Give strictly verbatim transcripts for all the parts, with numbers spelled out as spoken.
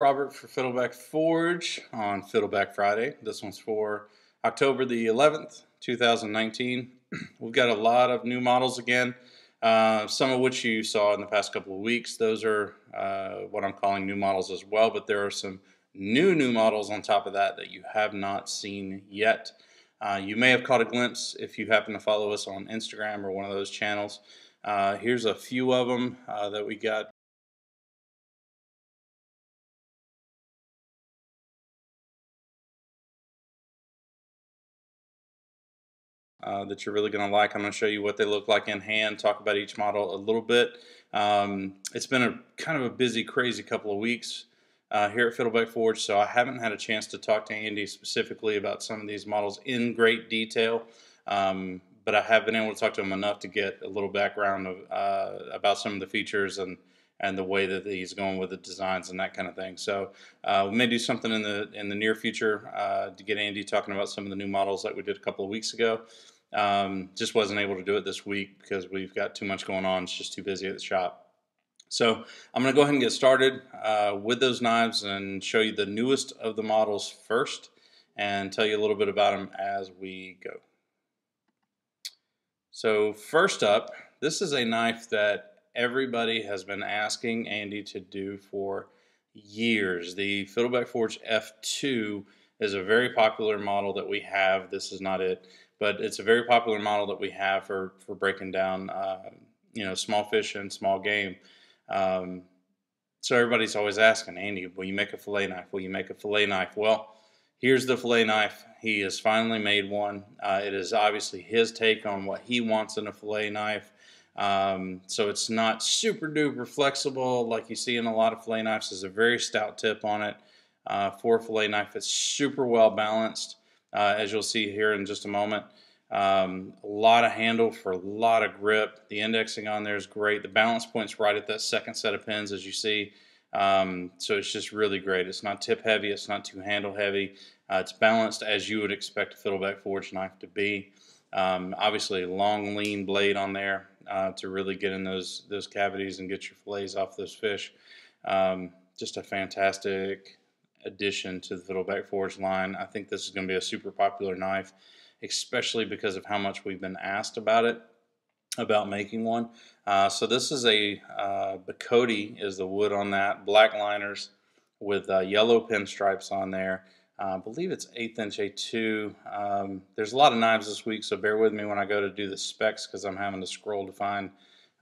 Robert for Fiddleback Forge on Fiddleback Friday. This one's for October the eleventh, two thousand nineteen. We've got a lot of new models again, uh, some of which you saw in the past couple of weeks. Those are uh, what I'm calling new models as well, but there are some new, new models on top of that that you have not seen yet. Uh, you may have caught a glimpse if you happen to follow us on Instagram or one of those channels. Uh, here's a few of them uh, that we got. Uh, that you're really going to like. I'm going to show you what they look like in hand, talk about each model a little bit. Um, it's been a kind of a busy, crazy couple of weeks uh, here at Fiddleback Forge, so I haven't had a chance to talk to Andy specifically about some of these models in great detail, um, but I have been able to talk to him enough to get a little background of, uh, about some of the features and and the way that he's going with the designs and that kind of thing. So uh, we may do something in the in the near future uh, to get Andy talking about some of the new models like we did a couple of weeks ago. Um, just wasn't able to do it this week because we've got too much going on. It's just too busy at the shop. So I'm going to go ahead and get started uh, with those knives and show you the newest of the models first and tell you a little bit about them as we go. So first up, this is a knife that everybody has been asking Andy to do for years. The Fiddleback Forge F two is a very popular model that we have. This is not it, but it's a very popular model that we have for, for breaking down uh, you know, small fish and small game. Um, so everybody's always asking, Andy, will you make a fillet knife? Will you make a fillet knife? Well, here's the fillet knife. He has finally made one. Uh, it is obviously his take on what he wants in a fillet knife. Um, so it's not super duper flexible like you see in a lot of fillet knives. There's a very stout tip on it uh, for a fillet knife. It's super well balanced, uh, as you'll see here in just a moment. Um, a lot of handle for a lot of grip. The indexing on there is great. The balance point's right at that second set of pins, as you see. Um, so it's just really great. It's not tip heavy. It's not too handle heavy. Uh, it's balanced as you would expect a Fiddleback Forge knife to be. Um, obviously a long lean blade on there uh, to really get in those those cavities and get your fillets off those fish. Um, just a fantastic addition to the Fiddleback Forge line. I think this is going to be a super popular knife, especially because of how much we've been asked about it, about making one. Uh, so this is a uh, Bocote is the wood on that, black liners with uh, yellow pinstripes on there. I uh, believe it's eighth inch A two. Um, there's a lot of knives this week, so bear with me when I go to do the specs because I'm having to scroll to find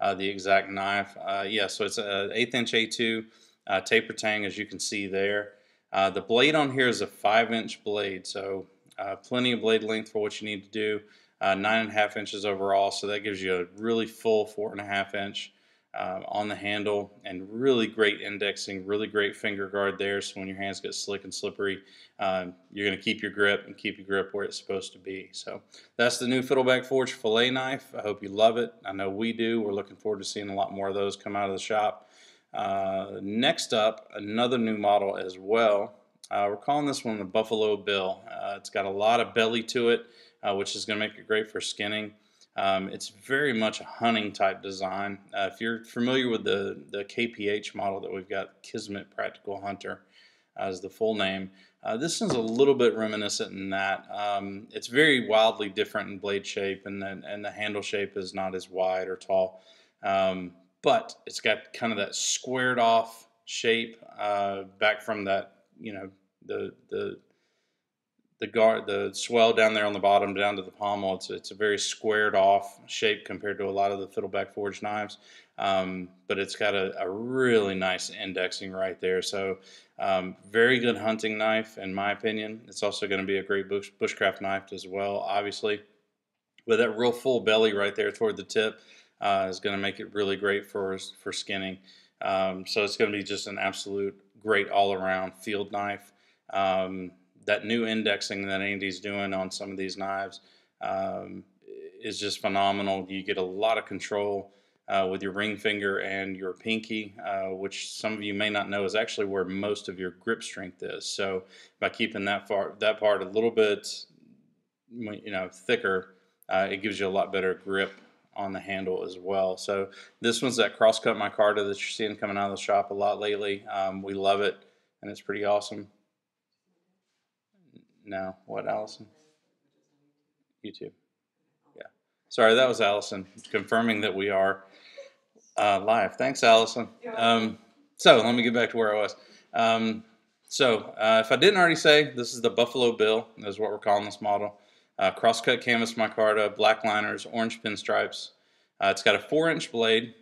uh, the exact knife. Uh, yeah, so it's an eighth inch A two uh, taper tang, as you can see there. Uh, the blade on here is a five inch blade, so uh, plenty of blade length for what you need to do. Uh, nine and a half inches overall, so that gives you a really full four and a half inch uh, on the handle, and really great indexing, really great finger guard there, so when your hands get slick and slippery, um, you're going to keep your grip and keep your grip where it's supposed to be. So that's the new Fiddleback Forge fillet knife. I hope you love it. I know we do. We're looking forward to seeing a lot more of those come out of the shop. Uh, next up, another new model as well. Uh, we're calling this one the Buffalo Bill. Uh, it's got a lot of belly to it, uh, which is going to make it great for skinning. Um, it's very much a hunting type design. Uh, if you're familiar with the, the K P H model that we've got, Kismet Practical Hunter as the full name, uh, this one's a little bit reminiscent in that. Um, it's very wildly different in blade shape, and the, and the handle shape is not as wide or tall. Um, but it's got kind of that squared off shape uh, back from that, you know, the the the guard, the swell down there on the bottom down to the pommel. It's it's a very squared off shape compared to a lot of the Fiddleback Forge knives, um, but it's got a, a really nice indexing right there. So um, very good hunting knife in my opinion. It's also going to be a great bush, bushcraft knife as well, obviously. But that real full belly right there toward the tip uh, is going to make it really great for for skinning. Um, so it's going to be just an absolute great all-around field knife. Um, that new indexing that Andy's doing on some of these knives um, is just phenomenal. You get a lot of control uh, with your ring finger and your pinky, uh, which some of you may not know is actually where most of your grip strength is. So by keeping that, far, that part a little bit you know, thicker, uh, it gives you a lot better grip on the handle as well. So this one's that crosscut micarta that you're seeing coming out of the shop a lot lately. Um, we love it. and it's pretty awesome. No, what, Allison? YouTube. Yeah. Sorry, that was Allison confirming that we are uh, live. Thanks, Allison. Um, so let me get back to where I was. Um, so uh, if I didn't already say, this is the Buffalo Bill, is what we're calling this model. Uh, crosscut canvas micarta, black liners, orange pinstripes. Uh, it's got a four inch blade,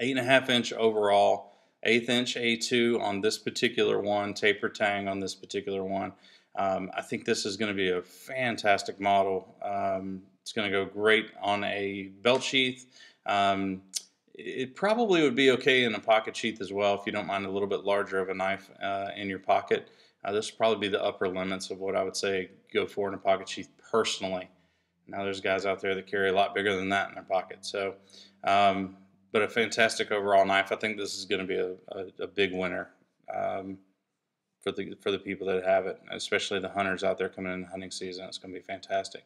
eight and a half inch overall, eighth inch A two on this particular one, taper tang on this particular one. Um, I think this is going to be a fantastic model. Um, it's going to go great on a belt sheath. Um, it probably would be okay in a pocket sheath as well if you don't mind a little bit larger of a knife uh, in your pocket. Uh, this would probably be the upper limits of what I would say go for in a pocket sheath personally. Now there's guys out there that carry a lot bigger than that in their pocket. So, um, but a fantastic overall knife. I think this is going to be a, a, a big winner um, for the for the people that have it, especially the hunters out there coming in the hunting season. It's going to be fantastic.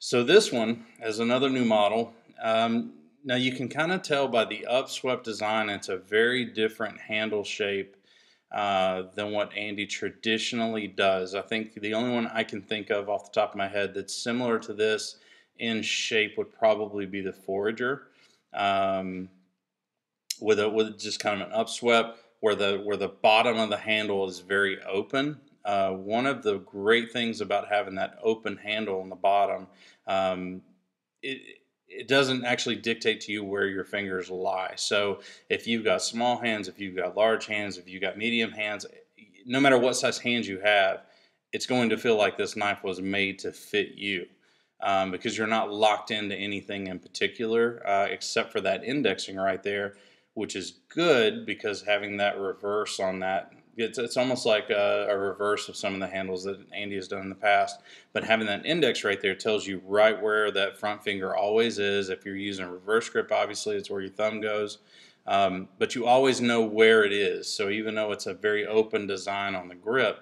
So this one is another new model. Um, now you can kind of tell by the upswept design, it's a very different handle shape Uh, than what Andy traditionally does. I think the only one I can think of off the top of my head that's similar to this in shape would probably be the Forager, um, with a, with just kind of an upswept where the where the bottom of the handle is very open. Uh, one of the great things about having that open handle on the bottom, um, it. It doesn't actually dictate to you where your fingers lie. So if you've got small hands, if you've got large hands, if you've got medium hands, no matter what size hands you have, it's going to feel like this knife was made to fit you um, because you're not locked into anything in particular uh, except for that indexing right there, which is good because having that reverse on that, it's, it's almost like a, a reverse of some of the handles that Andy has done in the past, but having that index right there tells you right where that front finger always is. If you're using a reverse grip, obviously it's where your thumb goes, um, but you always know where it is. So even though it's a very open design on the grip,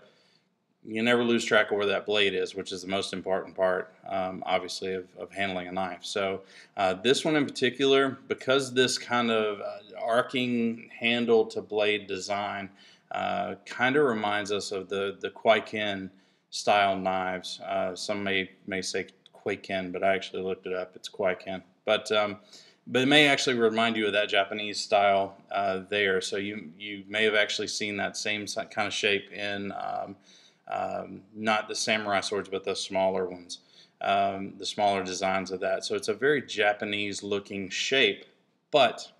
you never lose track of where that blade is, which is the most important part, um, obviously, of, of handling a knife. So uh, this one in particular, because this kind of arcing handle to blade design Uh, kind of reminds us of the, the Kwaiken style knives. Uh, some may, may say Kwaiken, but I actually looked it up. It's Kwaiken. But, um, but it may actually remind you of that Japanese style uh, there. So you, you may have actually seen that same kind of shape in um, um, not the samurai swords, but the smaller ones, um, the smaller designs of that. So it's a very Japanese looking shape, but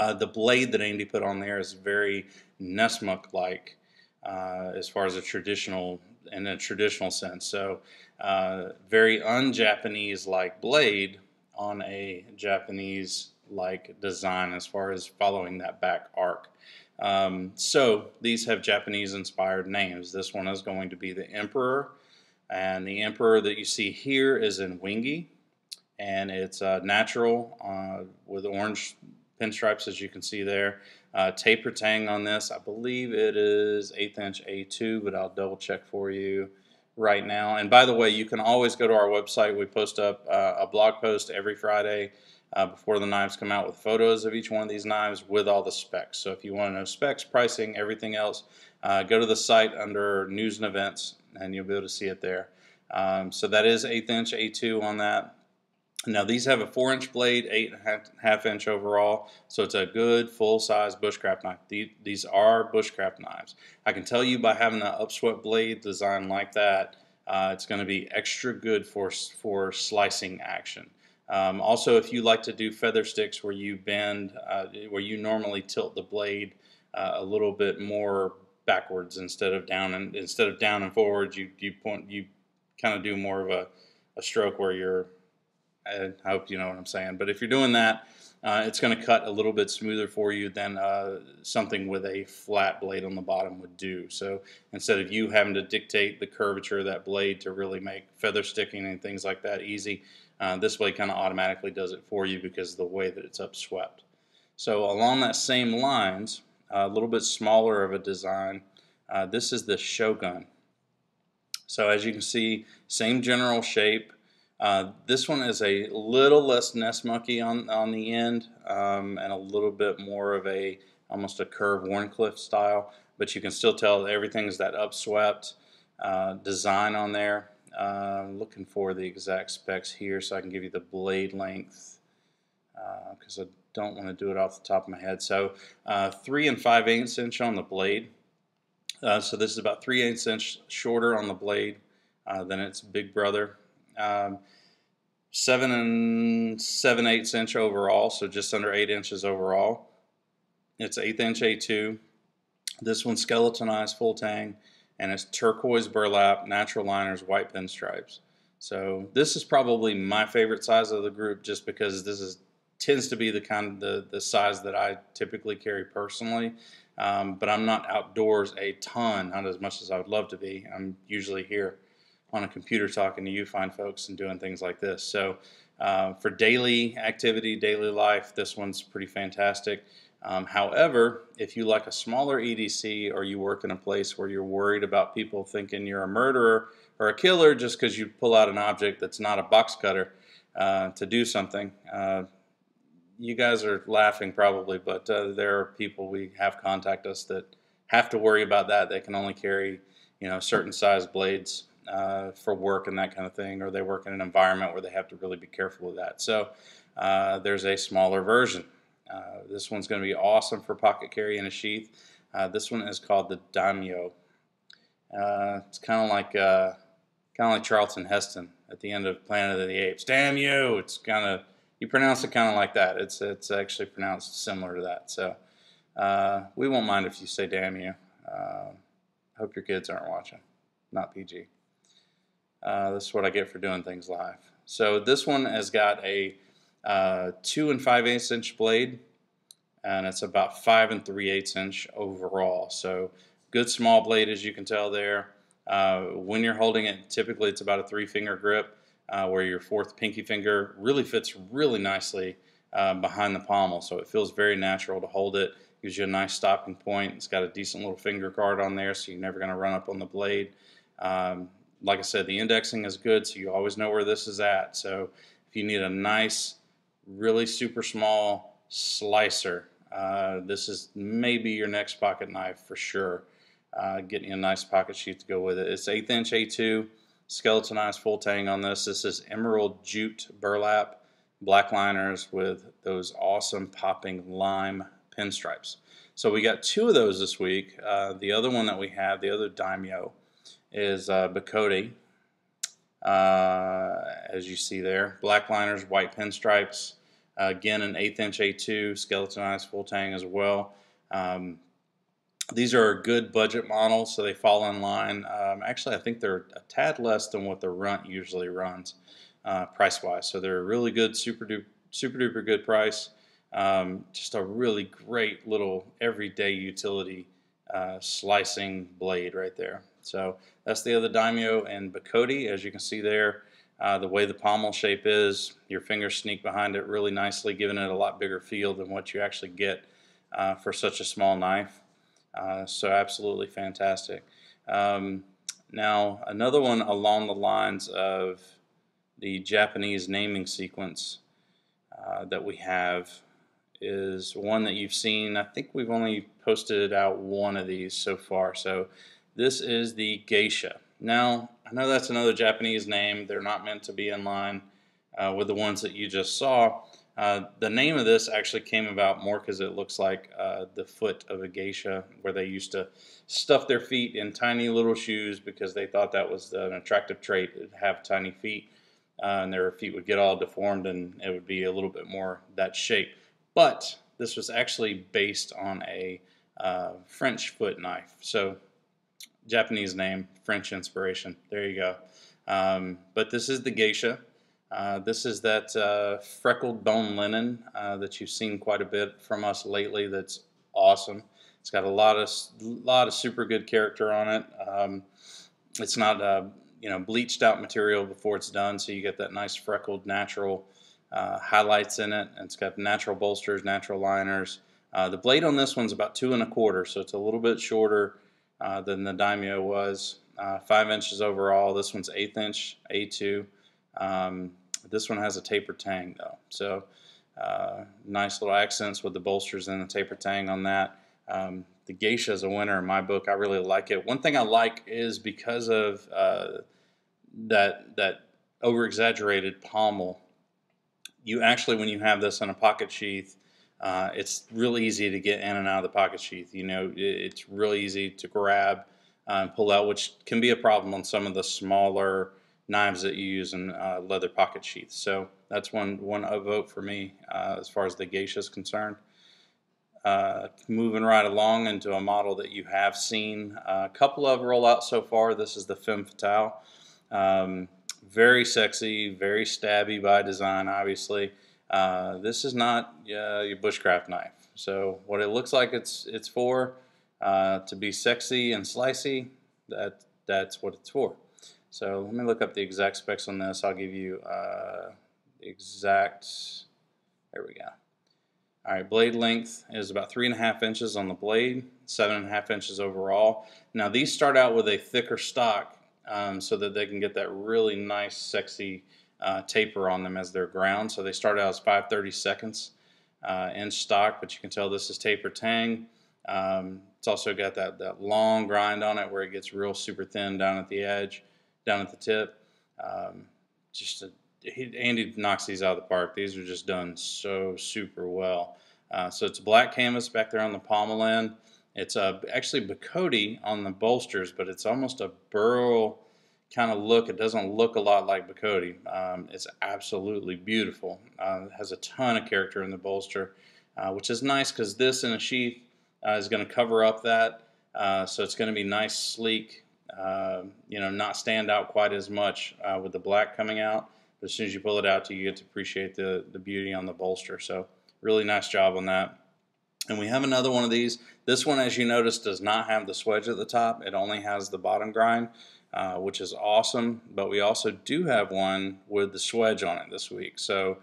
uh, the blade that Andy put on there is very Nesmuk-like uh, as far as a traditional, in a traditional sense. So uh, very un-Japanese-like blade on a Japanese-like design as far as following that back arc. Um, so these have Japanese-inspired names. This one is going to be the Emperor, and the Emperor that you see here is in Wenge, and it's uh, natural uh, with orange pinstripes, as you can see there. Uh, taper tang on this, I believe it is eighth inch A two, but I'll double check for you right now. And by the way, you can always go to our website. We post up uh, a blog post every Friday uh, before the knives come out with photos of each one of these knives with all the specs. So if you want to know specs, pricing, everything else, uh, go to the site under news and events and you'll be able to see it there. Um, so that is eighth inch A two on that. Now these have a four inch blade, eight and a half inch overall, so it's a good full-size bushcraft knife. These are bushcraft knives. I can tell you by having an upswept blade design like that, uh, it's going to be extra good for, for slicing action. Um, also, if you like to do feather sticks where you bend, uh, where you normally tilt the blade uh, a little bit more backwards instead of down and instead of down and forward, you you point you kind of do more of a, a stroke where you're, I hope you know what I'm saying, but if you're doing that, uh, it's going to cut a little bit smoother for you than uh, something with a flat blade on the bottom would do. So instead of you having to dictate the curvature of that blade to really make feather sticking and things like that easy, uh, this blade kind of automatically does it for you because of the way that it's upswept. So along that same lines, uh, a little bit smaller of a design, uh, this is the Shogun. So as you can see, same general shape. Uh, this one is a little less Nesmucky on, on the end um, and a little bit more of a almost a curved Warncliffe style. but you can still tell everything's that upswept uh, design on there. Uh, I'm looking for the exact specs here so I can give you the blade length, because uh, I don't want to do it off the top of my head. So uh, three and five eighths inch on the blade. Uh, so this is about three eighths inch shorter on the blade uh, than its big brother. Um, seven and seven eighths inch overall, so just under eight inches overall. It's eighth inch A two. This one's skeletonized full tang, and it's turquoise burlap, natural liners, white pinstripes. So this is probably my favorite size of the group, just because this is tends to be the kind of the, the size that I typically carry personally. Um, but I'm not outdoors a ton, not as much as I would love to be. I'm usually here on a computer talking to you fine folks and doing things like this. So uh, for daily activity, daily life, this one's pretty fantastic. Um, however, if you like a smaller E D C, or you work in a place where you're worried about people thinking you're a murderer or a killer just because you pull out an object that's not a box cutter uh, to do something, uh, you guys are laughing probably, but uh, there are people we have contact us that have to worry about that. They can only carry, you know, certain size blades uh, for work and that kind of thing, or they work in an environment where they have to really be careful with that. So uh, there's a smaller version. Uh, this one's going to be awesome for pocket carry in a sheath. Uh, this one is called the Daimyo. Uh, it's kind of like uh, kind of like Charlton Heston at the end of Planet of the Apes. Damn you! It's kind of You pronounce it kind of like that. It's it's actually pronounced similar to that. So uh, we won't mind if you say damn you. Uh, hope your kids aren't watching. Not P G. Uh, this is what I get for doing things live. So this one has got a uh, two and five eighths inch blade, and it's about five and three eighths inch overall. So good small blade, as you can tell there. Uh, when you're holding it, typically it's about a three finger grip. Uh, where your fourth pinky finger really fits really nicely uh, behind the pommel, so it feels very natural to hold it. Gives you a nice stopping point. It's got a decent little finger guard on there, so you're never going to run up on the blade. Um, like I said, the indexing is good, so you always know where this is at. So if you need a nice, really super small slicer, uh, this is maybe your next pocket knife for sure. Uh, getting a nice pocket sheath to go with it. It's eighth inch A two. Skeletonized full tang on this. This is Emerald Jute Burlap, black liners with those awesome popping lime pinstripes. So we got two of those this week. Uh, the other one that we have, the other Daimyo, is uh, Bocote, uh, as you see there. Black liners, white pinstripes. Uh, again, an eighth inch A two, skeletonized full tang as well. Um, These are a good budget model, so they fall in line. Um, actually, I think they're a tad less than what the Runt usually runs uh, price-wise. So they're a really good, super duper, super duper good price. Um, just a really great little everyday utility uh, slicing blade right there. So that's the other Daimyo and Bocote. As you can see there, uh, the way the pommel shape is, your fingers sneak behind it really nicely, giving it a lot bigger feel than what you actually get uh, for such a small knife. Uh, so absolutely fantastic. Um, now another one along the lines of the Japanese naming sequence uh, that we have is one that you've seen. I think we've only posted out one of these so far. So this is the Geisha. Now I know that's another Japanese name. They're not meant to be in line uh, with the ones that you just saw. Uh, the name of this actually came about more because it looks like uh, the foot of a geisha, where they used to stuff their feet in tiny little shoes because they thought that was an attractive trait, to have tiny feet, uh, and their feet would get all deformed and it would be a little bit more that shape. But this was actually based on a uh, French foot knife. So Japanese name, French inspiration. There you go. Um, but this is the geisha. Uh, this is that uh, Freckled Bone Linen uh, that you've seen quite a bit from us lately. That's awesome. It's got a lot of lot of super good character on it. Um, it's not uh, you know, bleached out material before it's done, so you get that nice freckled natural uh, highlights in it. And it's got natural bolsters, natural liners. Uh, the blade on this one's about two and a quarter, so it's a little bit shorter uh, than the Daimyo was. Uh, five inches overall. This one's eighth inch A two. Um, This one has a taper tang though, so uh, nice little accents with the bolsters and the taper tang on that. Um, the Geisha is a winner in my book. I really like it. One thing I like is because of uh, that that over-exaggerated pommel, you actually, when you have this in a pocket sheath, uh, it's real easy to get in and out of the pocket sheath. You know, it's really easy to grab uh, and pull out, which can be a problem on some of the smaller knives that you use in uh, leather pocket sheaths. So that's one one vote for me uh, as far as the Geisha is concerned. Uh, moving right along into a model that you have seen a couple of roll out so far. This is the Femme Fatale. Um, very sexy, very stabby by design, obviously. Uh, this is not uh, your bushcraft knife. So what it looks like it's it's for, uh, to be sexy and slicey, that, that's what it's for. So let me look up the exact specs on this. I'll give you uh, the exact, there we go. All right, blade length is about three and a half inches on the blade, seven and a half inches overall. Now these start out with a thicker stock um, so that they can get that really nice, sexy uh, taper on them as they're ground. So they start out as five thirty-seconds uh, in stock, but you can tell this is taper tang. Um, it's also got that, that long grind on it where it gets real super thin down at the edge, down at the tip. Um, just a Andy knocks these out of the park. These are just done so super well. Uh, so it's black canvas back there on the pommel end. It's uh, actually Bocote on the bolsters, but it's almost a burl kind of look. It doesn't look a lot like Bocote. Um, it's absolutely beautiful. Uh, it has a ton of character in the bolster, uh, which is nice because this in a sheath uh, is going to cover up that. Uh, so it's going to be nice, sleek, uh, you know, not stand out quite as much uh, with the black coming out. As soon as you pull it out, you get to appreciate the, the beauty on the bolster. So really nice job on that. And we have another one of these. This one, as you notice, does not have the swedge at the top. It only has the bottom grind, uh, which is awesome. But we also do have one with the swedge on it this week. So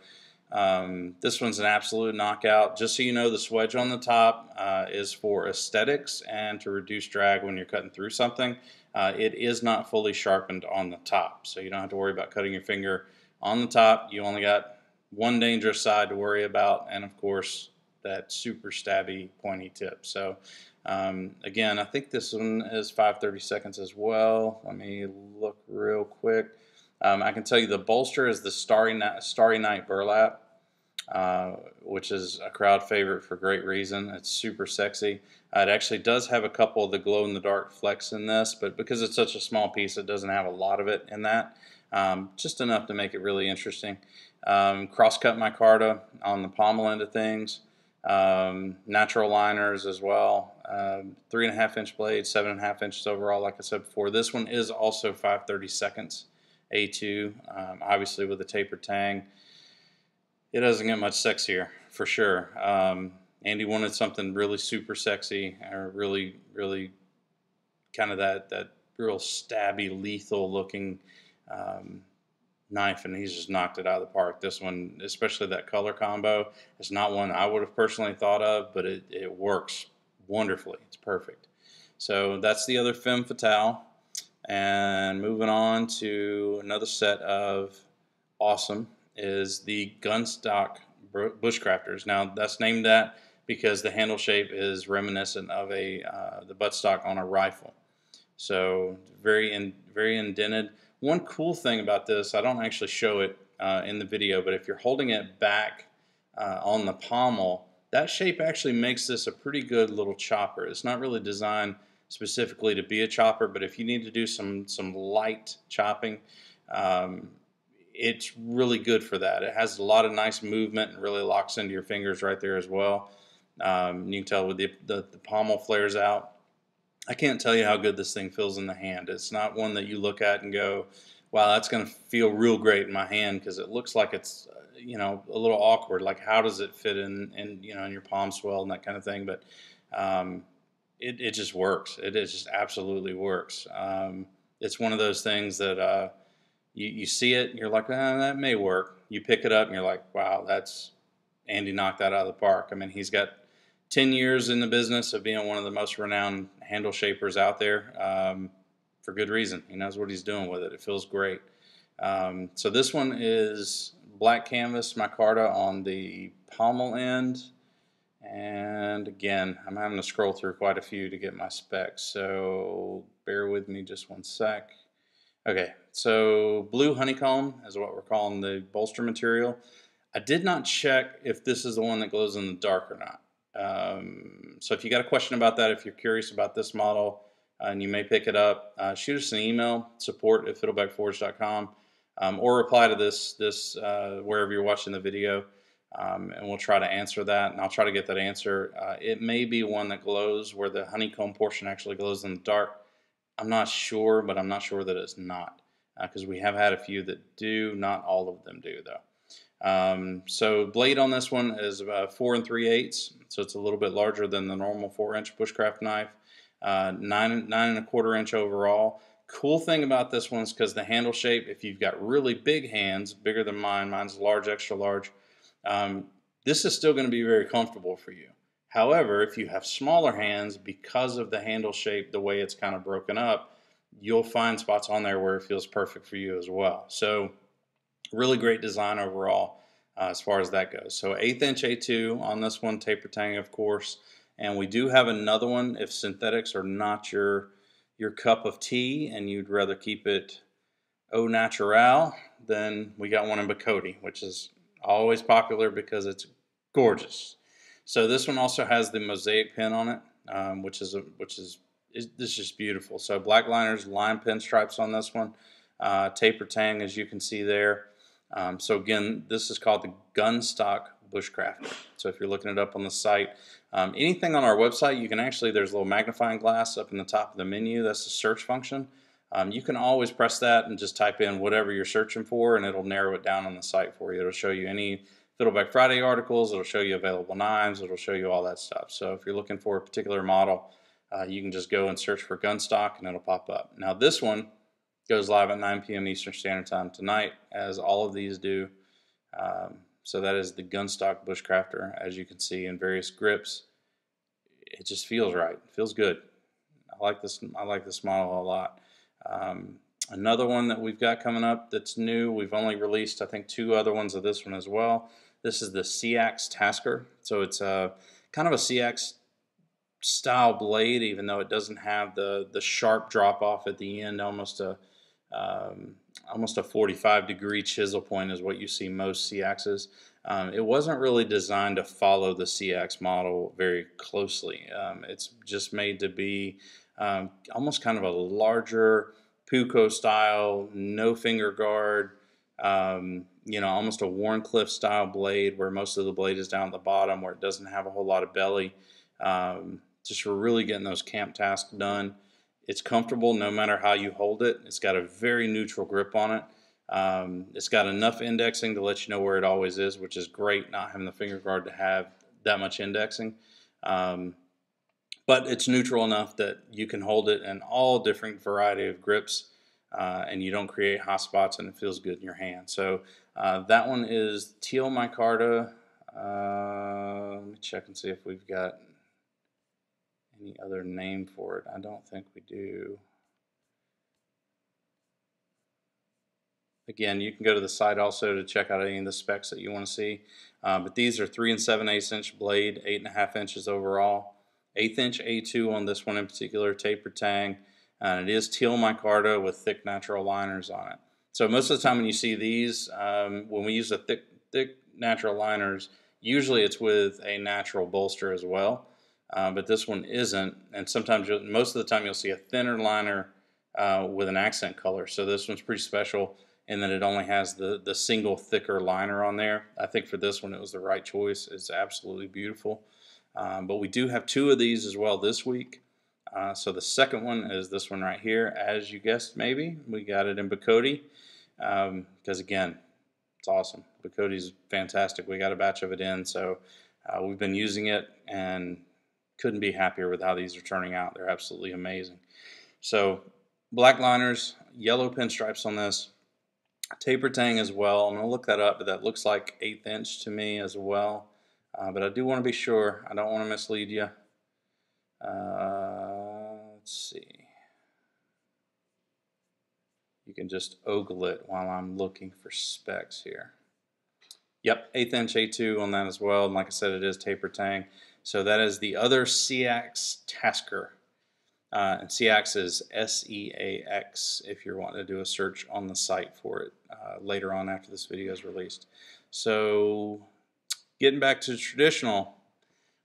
um, this one's an absolute knockout. Just so you know, the swedge on the top uh, is for aesthetics and to reduce drag when you're cutting through something. Uh, it is not fully sharpened on the top, so you don't have to worry about cutting your finger on the top. You only got one dangerous side to worry about, and of course that super stabby pointy tip. So um, again, I think this one is five thirty-seconds as well. Let me look real quick. Um, I can tell you the bolster is the Starry Night, Starry Night Burlap, uh, which is a crowd favorite for great reason. It's super sexy. Uh, it actually does have a couple of the glow-in-the-dark flecks in this, but because it's such a small piece, it doesn't have a lot of it in that. Um, just enough to make it really interesting. Um, cross-cut micarta on the pommel end of things. Um, natural liners as well. Um, three and a half inch blade, seven and a half inches overall, like I said before. This one is also five thirty-seconds A two, um, obviously with a tapered tang. It doesn't get much sexier, for sure. Um, Andy wanted something really super sexy, or really, really kind of that, that real stabby, lethal looking Um, knife, and he's just knocked it out of the park. This one, especially that color combo, it's not one I would have personally thought of, but it, it works wonderfully. It's perfect. So that's the other Femme Fatale. And moving on to another set of awesome is the Gunstock Bushcrafters. Now that's named that because the handle shape is reminiscent of a uh, the buttstock on a rifle. So very in, very indented. One cool thing about this, I don't actually show it uh, in the video, but if you're holding it back uh, on the pommel, that shape actually makes this a pretty good little chopper. It's not really designed specifically to be a chopper, but if you need to do some, some light chopping, um, it's really good for that. It has a lot of nice movement and really locks into your fingers right there as well. Um, you can tell with the, the, the pommel flares out. I can't tell you how good this thing feels in the hand. It's not one that you look at and go, wow, that's going to feel real great in my hand, because it looks like it's, you know, a little awkward. Like, how does it fit in, in you know, in your palm swell and that kind of thing? But um, it, it just works. It, it just absolutely works. Um, it's one of those things that uh, you, you see it and you're like, ah, that may work. You pick it up and you're like, wow, that's, Andy knocked that out of the park. I mean, he's got ten years in the business of being one of the most renowned handle shapers out there, um, for good reason. He knows what he's doing with it. It feels great. Um, so this one is black canvas micarta on the pommel end And again, I'm having to scroll through quite a few to get my specs, so bear with me just one sec. Okay, so Blue Honeycomb is what we're calling the bolster material. I did not check if this is the one that glows in the dark or not. Um, so if you got a question about that, if you're curious about this model, uh, and you may pick it up, uh, shoot us an email, support at fiddleback forge dot com, um, or reply to this, this uh, wherever you're watching the video. Um, and we'll try to answer that, and I'll try to get that answer. Uh, it may be one that glows where the honeycomb portion actually glows in the dark. I'm not sure, but I'm not sure that it's not, because uh, we have had a few that do. Not all of them do, though. Um, so blade on this one is about four and three eighths, so it's a little bit larger than the normal four inch bushcraft knife. Uh, nine, nine and a quarter inch overall. Cool thing about this one is because the handle shape, if you've got really big hands, bigger than mine, mine's large, extra large, Um, this is still going to be very comfortable for you. However, if you have smaller hands, because of the handle shape, the way it's kind of broken up, you'll find spots on there where it feels perfect for you as well. So really great design overall uh, as far as that goes. So eighth inch A two on this one, taper tang, of course. And we do have another one if synthetics are not your, your cup of tea and you'd rather keep it au natural, then we got one in Bocote, which is always popular because it's gorgeous. So this one also has the mosaic pin on it, um, which is a, which is, is this is just beautiful. So black liners, lime pinstripes on this one, uh, taper tang as you can see there. Um, so again, this is called the Gunstock Bushcrafter. So if you're looking it up on the site, um, anything on our website, you can actually, there's a little magnifying glass up in the top of the menu. That's the search function. Um, you can always press that and just type in whatever you're searching for, and it'll narrow it down on the site for you. It'll show you any Fiddleback Friday articles. It'll show you available knives. It'll show you all that stuff. So if you're looking for a particular model, uh, you can just go and search for Gunstock, and it'll pop up. Now this one goes live at nine P M Eastern Standard Time tonight, as all of these do. Um, so that is the Gunstock Bushcrafter, as you can see, in various grips. It just feels right. It feels good. I like this. I like this model a lot. Um, another one that we've got coming up that's new, we've only released I think two other ones of this one as well. This is the Seax Tasker. So it's a kind of a Seax style blade, even though it doesn't have the the sharp drop off at the end. Almost a um, almost a forty-five degree chisel point is what you see most Seaxes. Um, it wasn't really designed to follow the Seax model very closely. Um, it's just made to be Um, almost kind of a larger Puko style, no finger guard, um, you know, almost a Warncliffe style blade where most of the blade is down at the bottom where it doesn't have a whole lot of belly. Um, just for really getting those camp tasks done. It's comfortable no matter how you hold it. It's got a very neutral grip on it. Um, it's got enough indexing to let you know where it always is, which is great, not having the finger guard to have that much indexing. Um, But it's neutral enough that you can hold it in all different variety of grips, uh, and you don't create hot spots, and it feels good in your hand. So uh, that one is Teal Micarta. Uh, let me check and see if we've got any other name for it. I don't think we do. Again, you can go to the site also to check out any of the specs that you want to see. Uh, but these are three and seven eighths inch blade, eight and a half inches overall. eighth inch A two on this one in particular, taper tang, and it is Teal Micarta with thick natural liners on it. So most of the time when you see these, um, when we use the thick, thick natural liners, usually it's with a natural bolster as well, uh, but this one isn't. And sometimes, you'll, most of the time, you'll see a thinner liner uh, with an accent color. So this one's pretty special in that it only has the, the single thicker liner on there. I think for this one, it was the right choice. It's absolutely beautiful. Um, but we do have two of these as well this week. Uh, so the second one is this one right here. As you guessed, maybe we got it in Bocote, um, because again, it's awesome. Bocote's fantastic. We got a batch of it in, so uh, we've been using it and couldn't be happier with how these are turning out. They're absolutely amazing. So black liners, yellow pinstripes on this, taper tang as well. I'm gonna look that up, but that looks like eighth inch to me as well. Uh, but I do want to be sure. I don't want to mislead you. Uh, let's see. You can just ogle it while I'm looking for specs here. Yep, eighth inch A two on that as well. And like I said, it is taper tang. So that is the other Seax Tasker. Uh, and Seax is S E A X if you're wanting to do a search on the site for it uh, later on after this video is released. So getting back to traditional,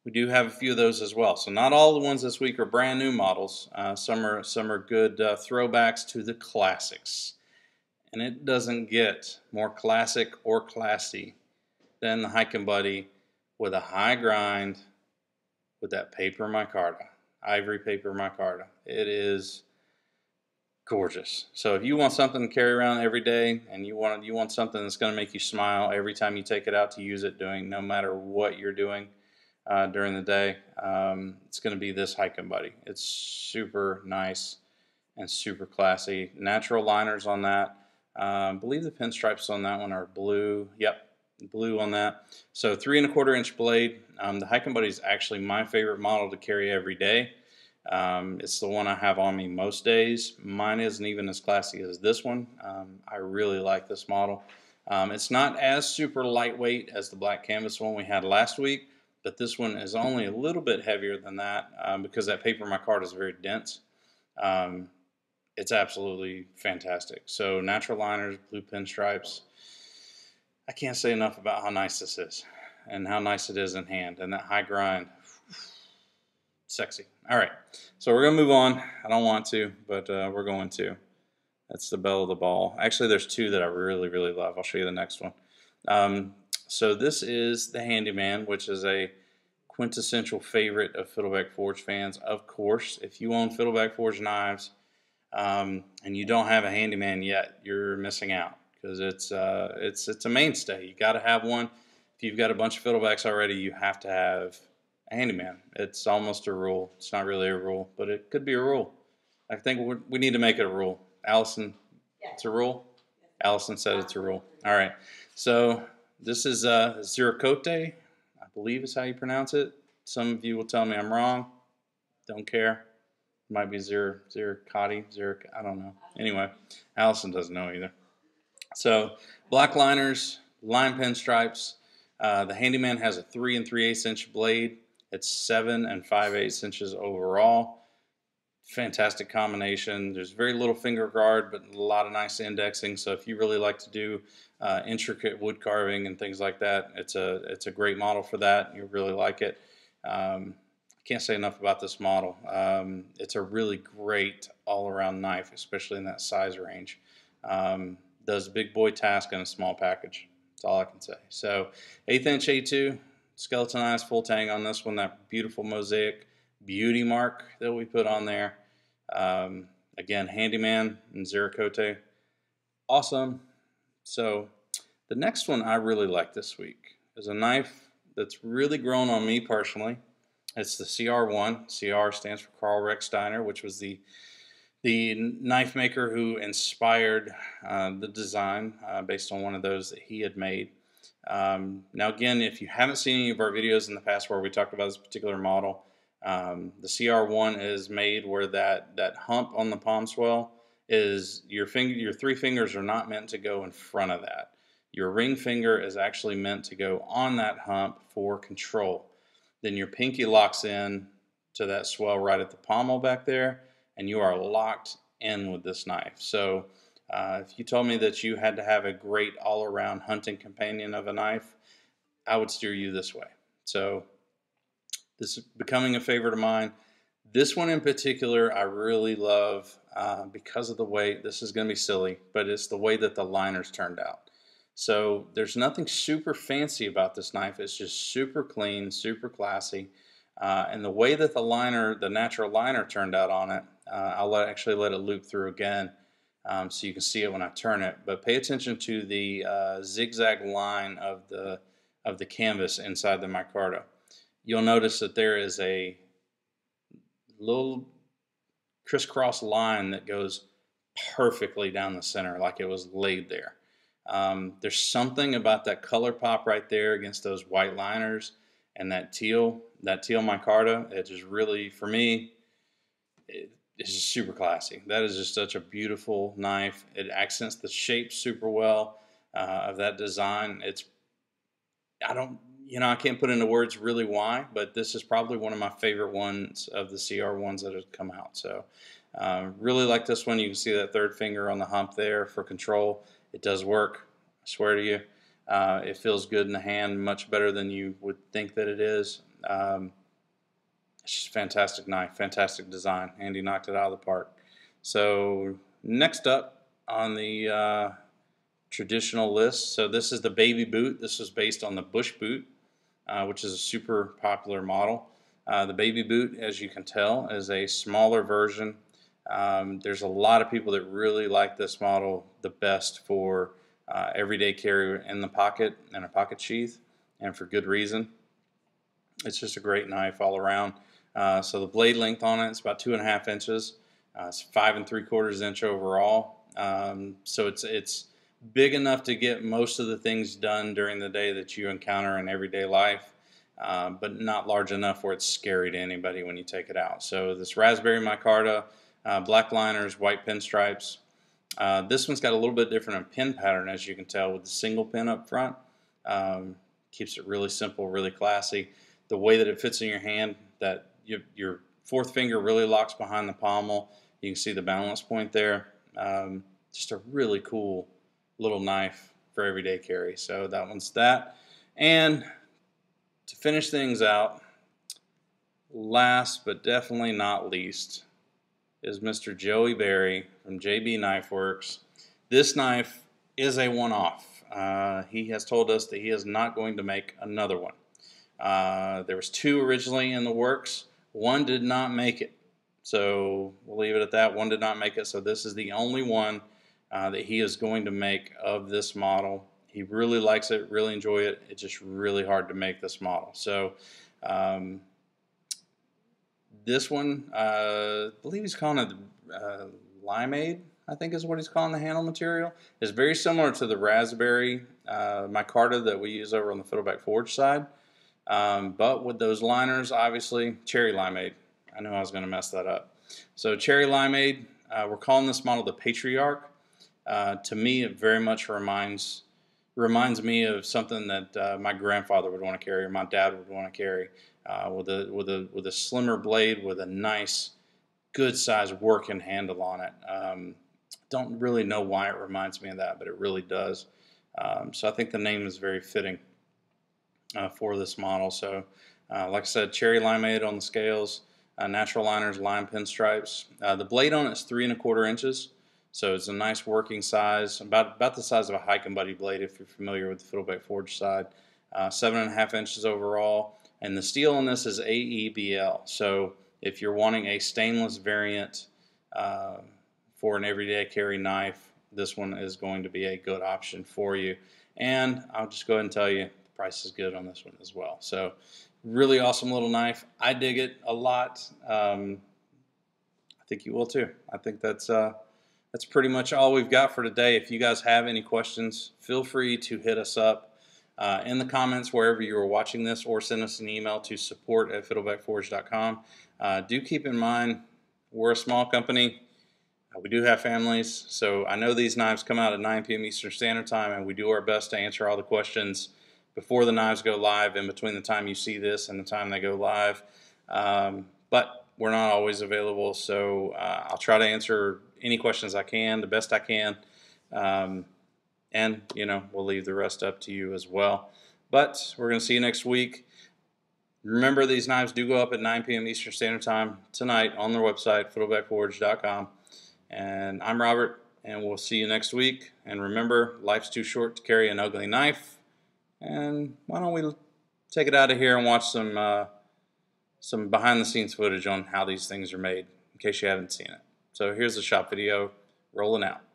we do have a few of those as well. So not all the ones this week are brand new models. Uh, some are some are good uh, throwbacks to the classics. And it doesn't get more classic or classy than the Hiking Buddy with a high grind with that paper micarta. Ivory paper micarta. It is gorgeous. So if you want something to carry around every day, and you want you want something that's going to make you smile every time you take it out to use it, doing no matter what you're doing uh, during the day, um, it's going to be this Hiking Buddy. It's super nice and super classy. Natural liners on that. Um, I believe the pinstripes on that one are blue. Yep, blue on that. So three and a quarter inch blade. Um, the Hiking Buddy is actually my favorite model to carry every day. Um, it's the one I have on me most days. Mine isn't even as classy as this one. Um, I really like this model. Um, it's not as super lightweight as the black canvas one we had last week, but this one is only a little bit heavier than that um, because that paper micarta is very dense. Um, it's absolutely fantastic. So natural liners, blue pinstripes. I can't say enough about how nice this is and how nice it is in hand, and that high grind. Sexy. All right, so we're going to move on. I don't want to, but uh, we're going to. That's the bell of the ball. Actually, there's two that I really, really love. I'll show you the next one. Um, so this is the Handyman, which is a quintessential favorite of Fiddleback Forge fans. Of course, if you own Fiddleback Forge knives um, and you don't have a Handyman yet, you're missing out. Because it's uh, it's it's a mainstay. You got to have one. If you've got a bunch of Fiddlebacks already, you have to have a Handyman. It's almost a rule. It's not really a rule, but it could be a rule. I think we're, we need to make it a rule. Allison, yeah. It's a rule. Yeah. Allison said it's a rule. All right. So this is uh, Ziricote, I believe is how you pronounce it. Some of you will tell me I'm wrong. Don't care. It might be Zir Ziricote. Zir I don't know. Anyway, Allison doesn't know either. So black liners, line pinstripes. Uh, the Handyman has a three and three eighths inch blade. It's seven and five eighths inches overall. Fantastic combination. There's very little finger guard, but a lot of nice indexing. So if you really like to do uh, intricate wood carving and things like that, it's a it's a great model for that. You'll really like it. Um, I can't say enough about this model. Um, it's a really great all around knife, especially in that size range. Um, Does big boy task in a small package. That's all I can say. So eighth inch A two, skeletonized full tang on this one. That beautiful mosaic beauty mark that we put on there. Um, again, Handyman and Ziricote. Awesome. So the next one I really like this week is a knife that's really grown on me personally. It's the C R one. C R stands for Carl Rex Steiner, which was the The knife maker who inspired uh, the design uh, based on one of those that he had made. Um, now again, if you haven't seen any of our videos in the past where we talked about this particular model, um, the C R one is made where that, that hump on the palm swell is your finger, your three fingers are not meant to go in front of that. Your ring finger is actually meant to go on that hump for control. Then your pinky locks in to that swell right at the pommel back there, and you are locked in with this knife. So uh, if you told me that you had to have a great all-around hunting companion of a knife, I would steer you this way. So this is becoming a favorite of mine. This one in particular I really love uh, because of the way, this is going to be silly, but it's the way that the liners turned out. So there's nothing super fancy about this knife. It's just super clean, super classy. Uh, and the way that the liner, the natural liner turned out on it, Uh, I'll let, actually let it loop through again um, so you can see it when I turn it. But pay attention to the uh, zigzag line of the, of the canvas inside the micarta. You'll notice that there is a little crisscross line that goes perfectly down the center like it was laid there. Um, there's something about that color pop right there against those white liners and that teal, that teal micarta. It just really, for me, it, it's just super classy. That is just such a beautiful knife. It accents the shape super well uh, of that design. It's, I don't, you know, I can't put into words really why, but this is probably one of my favorite ones of the C R ones that have come out. So uh, really like this one. You can see that third finger on the hump there for control. It does work, I swear to you. Uh, it feels good in the hand, much better than you would think that it is. Um, it's just a fantastic knife, fantastic design. Andy knocked it out of the park. So next up on the uh, traditional list, so this is the Babyboot. This was based on the Bush Boot, uh, which is a super popular model. Uh, the Babyboot, as you can tell, is a smaller version. Um, there's a lot of people that really like this model the best for uh, everyday carry in the pocket and a pocket sheath, and for good reason. It's just a great knife all around. Uh, so the blade length on it is about two and a half inches. Uh, it's five and three quarters inch overall. Um, so it's it's big enough to get most of the things done during the day that you encounter in everyday life, uh, but not large enough where it's scary to anybody when you take it out. So this Raspberry Micarta, uh, black liners, white pinstripes. Uh, this one's got a little bit different of pin pattern, as you can tell, with the single pin up front. Um, keeps it really simple, really classy. The way that it fits in your hand, that you, your fourth finger really locks behind the pommel. You can see the balance point there. Um, just a really cool little knife for everyday carry. So that one's that. And to finish things out, last but definitely not least, is Mister Joey Barry from J B Knife Works. This knife is a one-off. Uh, he has told us that he is not going to make another one. Uh, there was two originally in the works. One did not make it. So we'll leave it at that. One did not make it. So this is the only one uh, that he is going to make of this model. He really likes it, really enjoy it. It's just really hard to make this model. So um, this one, uh, I believe he's calling it uh, limeade, I think is what he's calling the handle material. It's very similar to the Raspberry uh, Micarta that we use over on the Fiddleback Forge side. Um, but with those liners, obviously, cherry limeade. I knew I was going to mess that up. So cherry limeade, uh, we're calling this model the Patriarch. Uh, to me, it very much reminds reminds me of something that uh, my grandfather would want to carry, or my dad would want to carry, uh, with a with a with a slimmer blade, with a nice, good size working handle on it. Um, don't really know why it reminds me of that, but it really does. Um, so I think the name is very fitting uh, for this model. So, uh, like I said, cherry limeade on the scales. Uh, natural liners, lime pinstripes. Uh, the blade on it is three and a quarter inches, so it's a nice working size, about about the size of a Hiking Buddy blade if you're familiar with the Fiddleback Forge side. Uh, seven and a half inches overall, and the steel on this is A E B L. So if you're wanting a stainless variant uh, for an everyday carry knife, this one is going to be a good option for you. And I'll just go ahead and tell you, the price is good on this one as well. So. Really awesome little knife. I dig it a lot. Um, I think you will too. I think that's uh, that's pretty much all we've got for today. If you guys have any questions, feel free to hit us up uh, in the comments wherever you are watching this, or send us an email to support at fiddleback forge dot com. Uh, do keep in mind, we're a small company. Uh, we do have families, so I know these knives come out at nine P M Eastern Standard Time, and we do our best to answer all the questions before the knives go live, in between the time you see this and the time they go live. Um, but we're not always available, so uh, I'll try to answer any questions I can, the best I can. Um, and, you know, we'll leave the rest up to you as well. But we're going to see you next week. Remember, these knives do go up at nine P M Eastern Standard Time tonight on their website, fiddleback forge dot com. And I'm Robert, and we'll see you next week. And remember, life's too short to carry an ugly knife. And why don't we take it out of here and watch some uh, some behind-the-scenes footage on how these things are made, in case you haven't seen it. So here's the shop video rolling out.